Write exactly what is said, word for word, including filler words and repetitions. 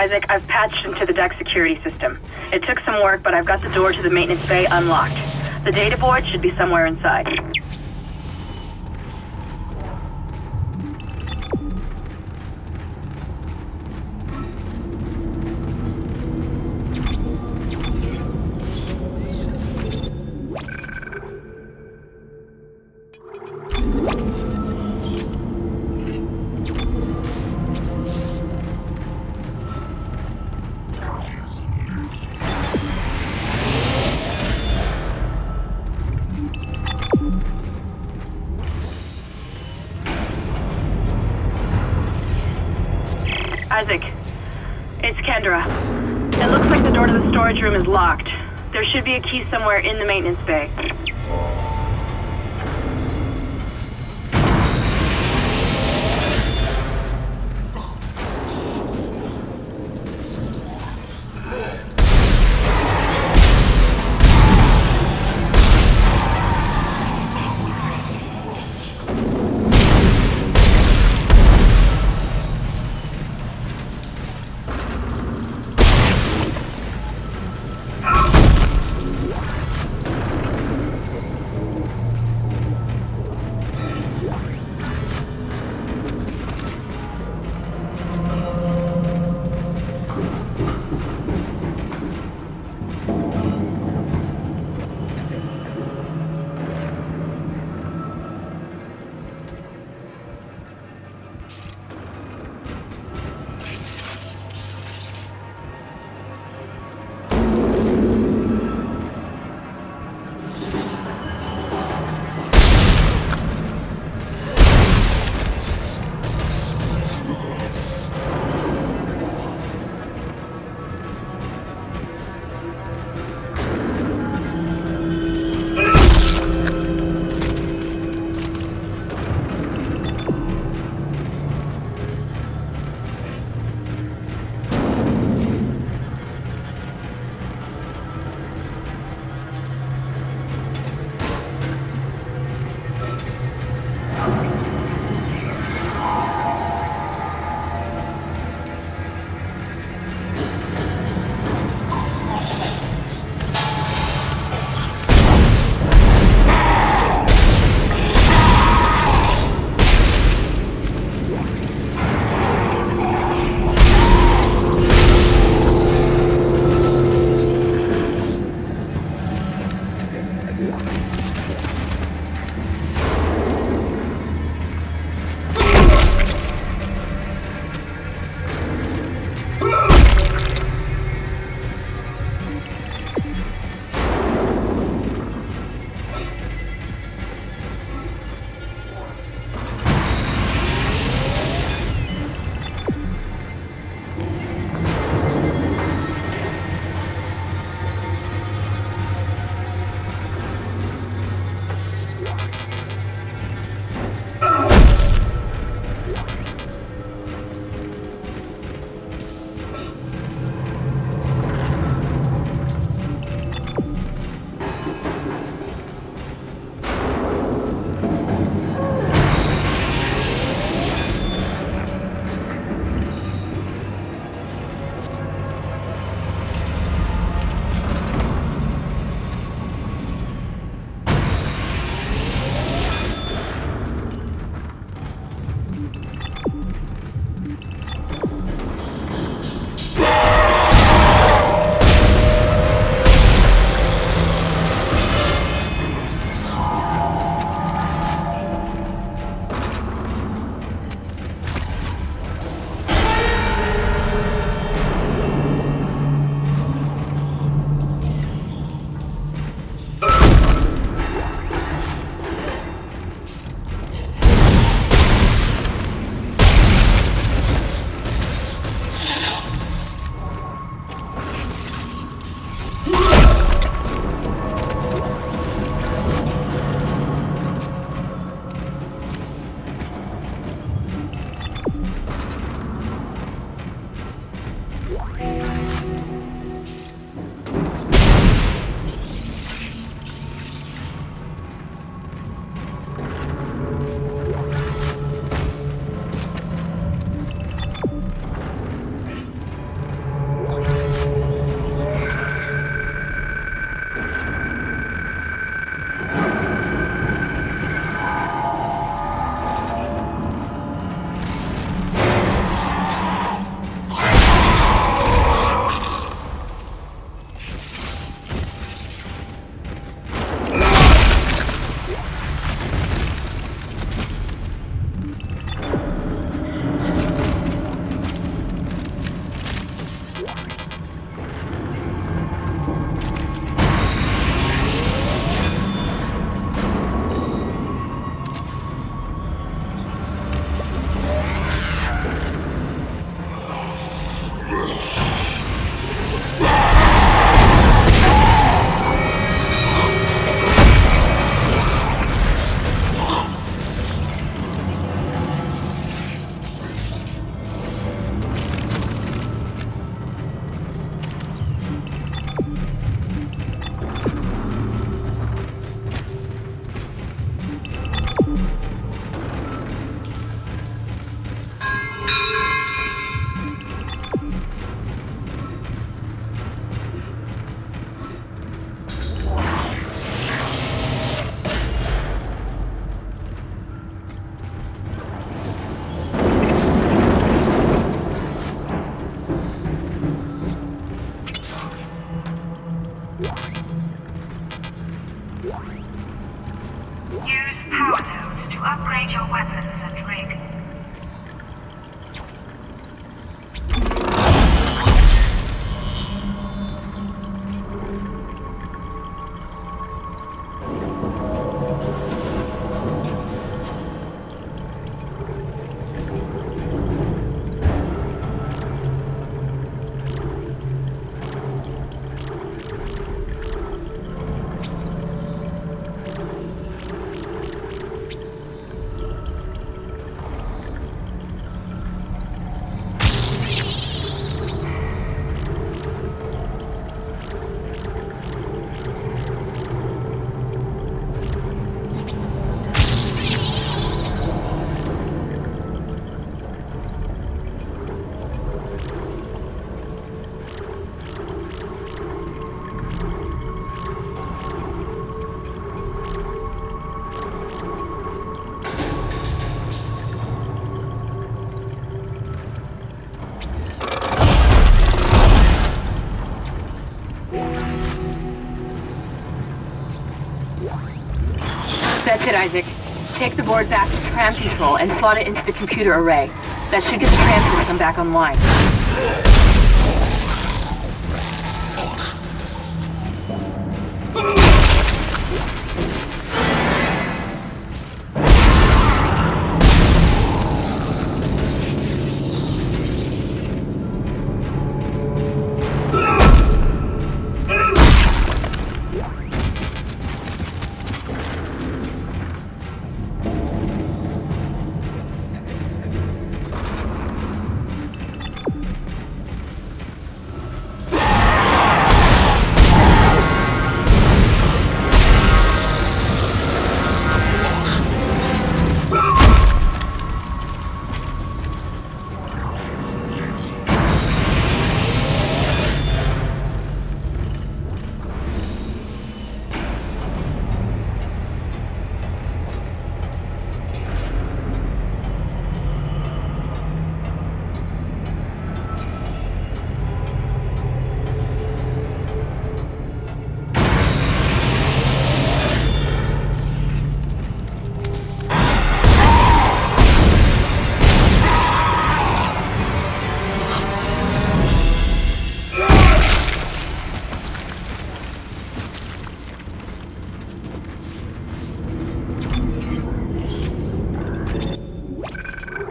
Isaac, I've patched into the deck security system. It took some work, but I've got the door to the maintenance bay unlocked. The data board should be somewhere inside. Isaac, it's Kendra. It looks like the door to the storage room is locked. There should be a key somewhere in the maintenance bay. Use power nodes to upgrade your weapons and rig. That's it, Isaac. Take the board back to the tram control and slot it into the computer array. That should get the tram system back online.